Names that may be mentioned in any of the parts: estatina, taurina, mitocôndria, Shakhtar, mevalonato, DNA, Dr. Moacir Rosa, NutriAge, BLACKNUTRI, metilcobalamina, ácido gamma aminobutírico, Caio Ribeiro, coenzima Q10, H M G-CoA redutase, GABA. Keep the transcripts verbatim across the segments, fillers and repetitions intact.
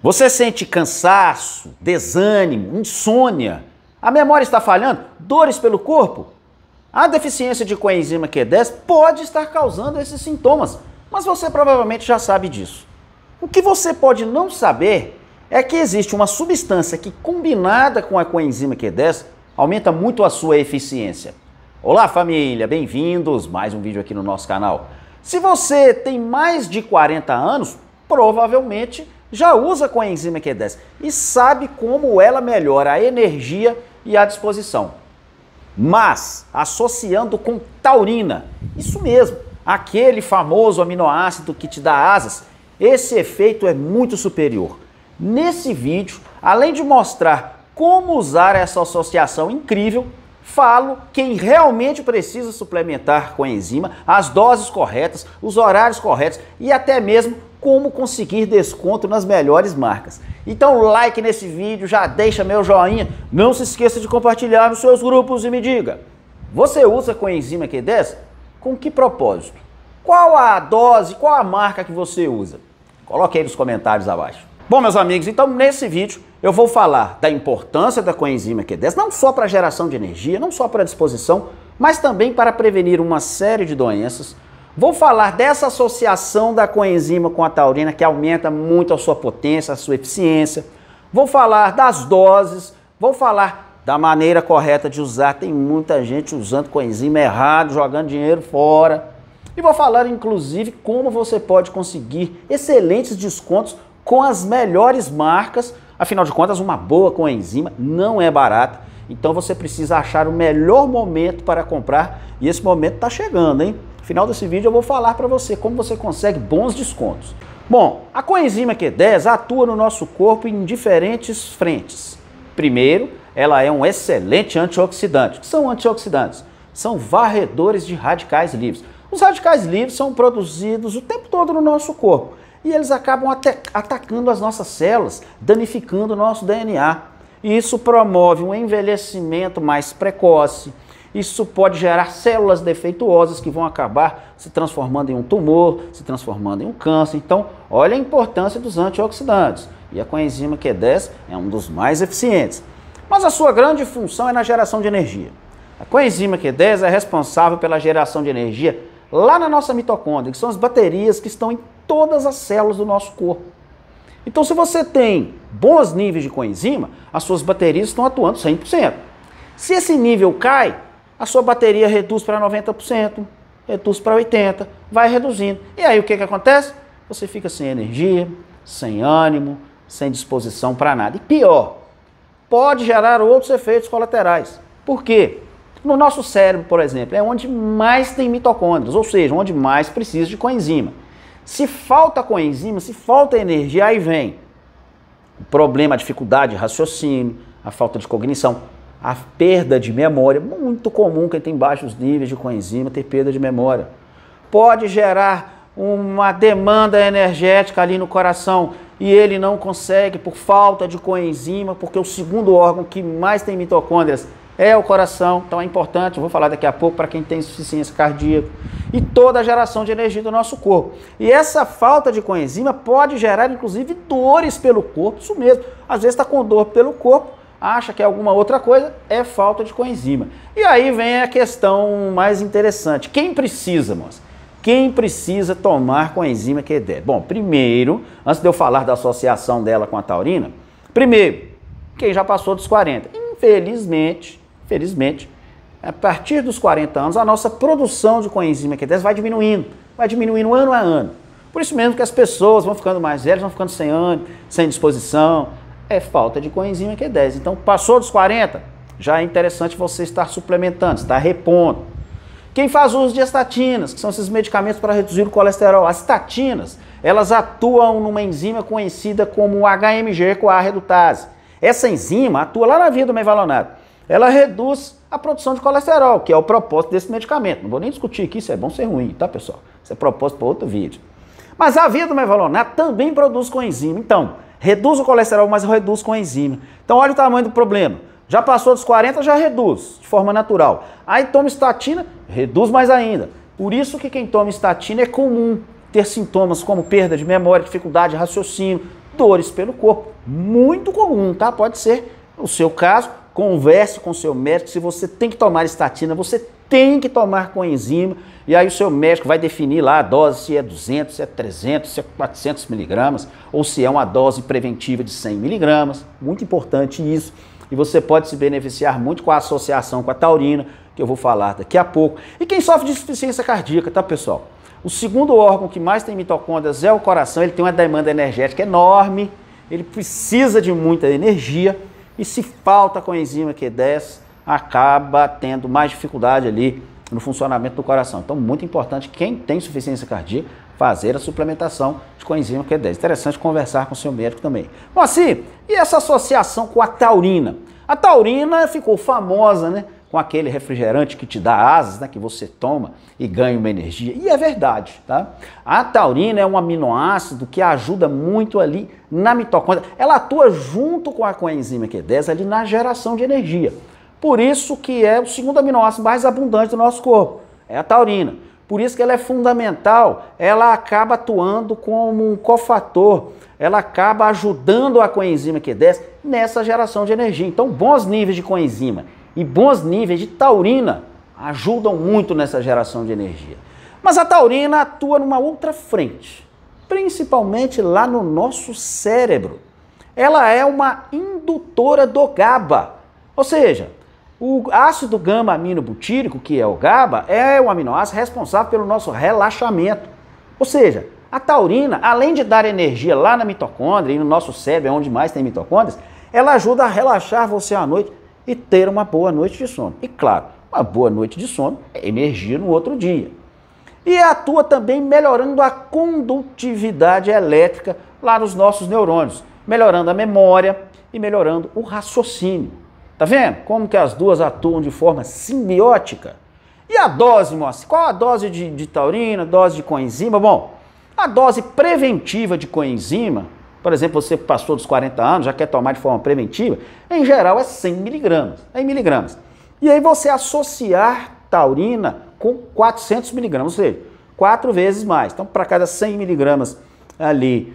Você sente cansaço, desânimo, insônia? A memória está falhando? Dores pelo corpo? A deficiência de coenzima Q dez pode estar causando esses sintomas, mas você provavelmente já sabe disso. O que você pode não saber é que existe uma substância que, combinada com a coenzima Q dez, aumenta muito a sua eficiência. Olá, família! Bem-vindos! Mais um vídeo aqui no nosso canal. Se você tem mais de quarenta anos, provavelmente já usa coenzima Q dez e sabe como ela melhora a energia e a disposição. Mas, associando com taurina, isso mesmo, aquele famoso aminoácido que te dá asas, esse efeito é muito superior. Nesse vídeo, além de mostrar como usar essa associação incrível, falo quem realmente precisa suplementar coenzima, as doses corretas, os horários corretos e até mesmo como conseguir desconto nas melhores marcas. Então, like nesse vídeo, já deixa meu joinha, não se esqueça de compartilhar nos seus grupos e me diga, você usa coenzima Q dez? Com que propósito? Qual a dose, qual a marca que você usa? Coloque aí nos comentários abaixo. Bom, meus amigos, então nesse vídeo eu vou falar da importância da coenzima Q dez, não só para a geração de energia, não só para a disposição, mas também para prevenir uma série de doenças. Vou falar dessa associação da coenzima com a taurina, que aumenta muito a sua potência, a sua eficiência. Vou falar das doses, vou falar da maneira correta de usar. Tem muita gente usando coenzima errado, jogando dinheiro fora. E vou falar, inclusive, como você pode conseguir excelentes descontos com as melhores marcas, afinal de contas uma boa coenzima não é barata, então você precisa achar o melhor momento para comprar e esse momento está chegando, hein? No final desse vídeo eu vou falar para você como você consegue bons descontos. Bom, a coenzima Q dez atua no nosso corpo em diferentes frentes. Primeiro, ela é um excelente antioxidante. O que são antioxidantes? São varredores de radicais livres. Os radicais livres são produzidos o tempo todo no nosso corpo. E eles acabam atacando as nossas células, danificando o nosso D N A. E isso promove um envelhecimento mais precoce. Isso pode gerar células defeituosas que vão acabar se transformando em um tumor, se transformando em um câncer. Então, olha a importância dos antioxidantes. E a coenzima Q dez é um dos mais eficientes. Mas a sua grande função é na geração de energia. A coenzima Q dez é responsável pela geração de energia lá na nossa mitocôndria, que são as baterias que estão em todas as células do nosso corpo. Então, se você tem bons níveis de coenzima, as suas baterias estão atuando cem por cento. Se esse nível cai, a sua bateria reduz para noventa por cento, reduz para oitenta por cento, vai reduzindo. E aí o que que acontece? Você fica sem energia, sem ânimo, sem disposição para nada. E pior, pode gerar outros efeitos colaterais. Por quê? No nosso cérebro, por exemplo, é onde mais tem mitocôndrias, ou seja, onde mais precisa de coenzima. Se falta coenzima, se falta energia, aí vem o problema, a dificuldade de raciocínio, a falta de cognição, a perda de memória. Muito comum quem tem baixos níveis de coenzima ter perda de memória. Pode gerar uma demanda energética ali no coração e ele não consegue por falta de coenzima, porque o segundo órgão que mais tem mitocôndrias é o coração, então é importante, eu vou falar daqui a pouco para quem tem insuficiência cardíaca, e toda a geração de energia do nosso corpo. E essa falta de coenzima pode gerar, inclusive, dores pelo corpo, isso mesmo. Às vezes está com dor pelo corpo, acha que é alguma outra coisa, é falta de coenzima. E aí vem a questão mais interessante. Quem precisa, moça? Quem precisa tomar coenzima Q dez? Bom, primeiro, antes de eu falar da associação dela com a taurina, primeiro, quem já passou dos quarenta, infelizmente... Felizmente, a partir dos quarenta anos, a nossa produção de coenzima Q dez vai diminuindo, vai diminuindo ano a ano. Por isso mesmo que as pessoas vão ficando mais velhas, vão ficando sem ânimo, sem disposição. É falta de coenzima Q dez. Então, passou dos quarenta, já é interessante você estar suplementando, estar repondo. Quem faz uso de estatinas, que são esses medicamentos para reduzir o colesterol, as estatinas, elas atuam numa enzima conhecida como H M G-CoA redutase. Essa enzima atua lá na via do mevalonato. Ela reduz a produção de colesterol, que é o propósito desse medicamento. Não vou nem discutir aqui se é bom ou se é ruim, tá, pessoal? Isso é propósito para outro vídeo. Mas a via do mevalonato também produz coenzima. Então, reduz o colesterol, mas reduz coenzima. Então, olha o tamanho do problema. Já passou dos quarenta, já reduz, de forma natural. Aí toma estatina, reduz mais ainda. Por isso que quem toma estatina é comum ter sintomas como perda de memória, dificuldade de raciocínio, dores pelo corpo. Muito comum, tá? Pode ser o seu caso. Converse com o seu médico. Se você tem que tomar estatina, você tem que tomar coenzima. E aí o seu médico vai definir lá a dose, se é duzentos, se é trezentos, se é quatrocentos miligramas, ou se é uma dose preventiva de cem miligramas. Muito importante isso. E você pode se beneficiar muito com a associação com a taurina, que eu vou falar daqui a pouco. E quem sofre de insuficiência cardíaca, tá, pessoal? O segundo órgão que mais tem mitocôndrias é o coração. Ele tem uma demanda energética enorme, ele precisa de muita energia. E se falta coenzima Q dez, acaba tendo mais dificuldade ali no funcionamento do coração. Então, muito importante, quem tem insuficiência cardíaca, fazer a suplementação de coenzima Q dez. Interessante conversar com o seu médico também. Bom, assim, e essa associação com a taurina? A taurina ficou famosa, né? Com aquele refrigerante que te dá asas, né, que você toma e ganha uma energia. E é verdade, tá? A taurina é um aminoácido que ajuda muito ali na mitocôndria. Ela atua junto com a coenzima Q dez ali na geração de energia. Por isso que é o segundo aminoácido mais abundante do nosso corpo, é a taurina. Por isso que ela é fundamental, ela acaba atuando como um cofator, ela acaba ajudando a coenzima Q dez nessa geração de energia. Então, bons níveis de coenzima e bons níveis de taurina ajudam muito nessa geração de energia. Mas a taurina atua numa outra frente, principalmente lá no nosso cérebro. Ela é uma indutora do GABA, ou seja, o ácido gamma aminobutírico, que é o GABA, é o aminoácido responsável pelo nosso relaxamento. Ou seja, a taurina, além de dar energia lá na mitocôndria e no nosso cérebro, onde mais tem mitocôndrias, ela ajuda a relaxar você à noite e ter uma boa noite de sono. E claro, uma boa noite de sono é energia no outro dia. E atua também melhorando a condutividade elétrica lá nos nossos neurônios, melhorando a memória e melhorando o raciocínio. Tá vendo como que as duas atuam de forma simbiótica? E a dose, moça? Qual a dose de, de taurina, dose de coenzima? Bom, a dose preventiva de coenzima, por exemplo, você que passou dos quarenta anos, já quer tomar de forma preventiva, em geral é cem miligramas, é em miligramas. E aí você associar taurina com quatrocentos miligramas, ou seja, quatro vezes mais. Então, para cada cem miligramas ali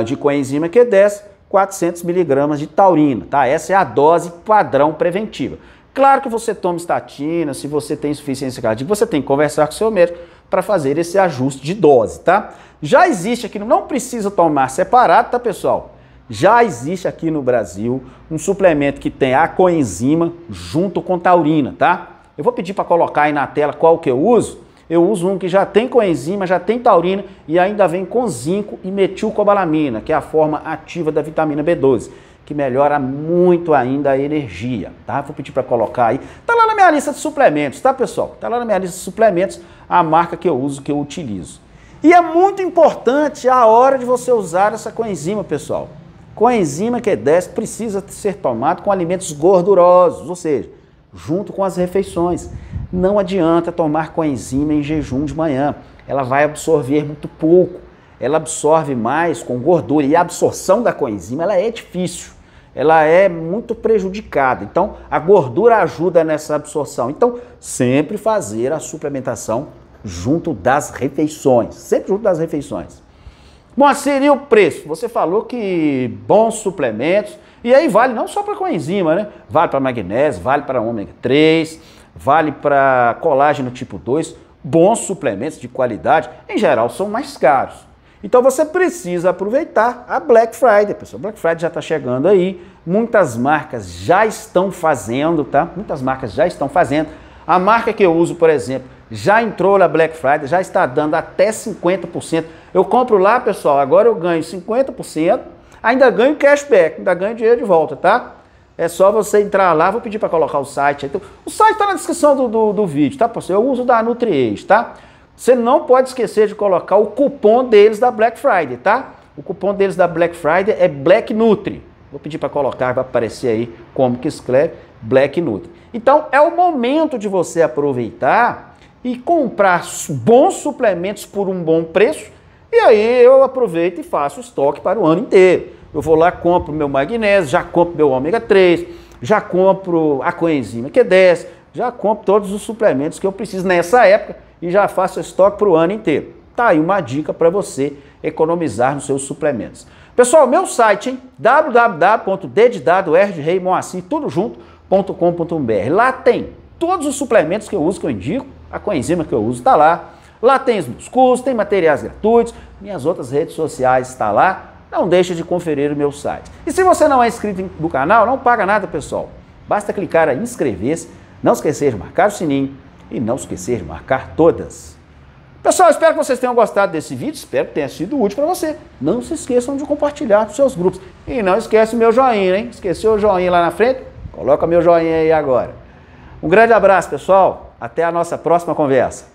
uh, de coenzima Q dez, quatrocentos miligramas de taurina, tá? Essa é a dose padrão preventiva. Claro que você toma estatina, se você tem insuficiência cardíaca, você tem que conversar com o seu médico para fazer esse ajuste de dose, tá? Já existe aqui, não precisa tomar separado, tá, pessoal? Já existe aqui no Brasil um suplemento que tem a coenzima junto com taurina, tá? Eu vou pedir para colocar aí na tela qual que eu uso. Eu uso um que já tem coenzima, já tem taurina e ainda vem com zinco e metilcobalamina, que é a forma ativa da vitamina B doze, que melhora muito ainda a energia, tá? Vou pedir para colocar aí. Tá lá na minha lista de suplementos, tá, pessoal? Tá lá na minha lista de suplementos a marca que eu uso, que eu utilizo. E é muito importante a hora de você usar essa coenzima, pessoal. Coenzima Q dez precisa ser tomada com alimentos gordurosos, ou seja, junto com as refeições. Não adianta tomar coenzima em jejum de manhã. Ela vai absorver muito pouco. Ela absorve mais com gordura. E a absorção da coenzima ela é difícil. Ela é muito prejudicada. Então, a gordura ajuda nessa absorção. Então, sempre fazer a suplementação junto das refeições. Sempre junto das refeições. Bom, seria o preço. Você falou que bons suplementos. E aí vale não só para coenzima, né? Vale para magnésio, vale para ômega três, vale para colágeno tipo dois. Bons suplementos de qualidade, em geral, são mais caros. Então você precisa aproveitar a Black Friday, pessoal. Black Friday já está chegando aí. Muitas marcas já estão fazendo, tá? Muitas marcas já estão fazendo. A marca que eu uso, por exemplo, já entrou na Black Friday, já está dando até cinquenta por cento. Eu compro lá, pessoal, agora eu ganho cinquenta por cento, ainda ganho cashback, ainda ganho dinheiro de volta, tá? É só você entrar lá, vou pedir para colocar o site. Então, o site está na descrição do, do, do vídeo, tá, pessoal? Eu uso da NutriAge, tá? Você não pode esquecer de colocar o cupom deles da Black Friday, tá? O cupom deles da Black Friday é Black Nutri. Vou pedir para colocar, vai aparecer aí como que escreve Black Nutri. Então, é o momento de você aproveitar e comprar bons suplementos por um bom preço. E aí eu aproveito e faço estoque para o ano inteiro. Eu vou lá, compro meu magnésio, já compro meu ômega três, já compro a coenzima Q dez, já compro todos os suplementos que eu preciso nessa época e já faço estoque para o ano inteiro. Tá aí uma dica para você economizar nos seus suplementos. Pessoal, meu site, hein? w w w ponto d d a d o r de rei moacir tudo junto ponto com ponto b r. Lá tem todos os suplementos que eu uso, que eu indico, a coenzima que eu uso está lá. Lá tem os meus cursos, tem materiais gratuitos, minhas outras redes sociais estão lá. Não deixe de conferir o meu site. E se você não é inscrito no canal, não paga nada, pessoal. Basta clicar em inscrever-se, não esquecer de marcar o sininho e não esquecer de marcar todas. Pessoal, espero que vocês tenham gostado desse vídeo, espero que tenha sido útil para você. Não se esqueçam de compartilhar nos seus grupos. E não esquece o meu joinha, hein? Esqueceu o joinha lá na frente? Coloca meu joinha aí agora. Um grande abraço, pessoal. Até a nossa próxima conversa.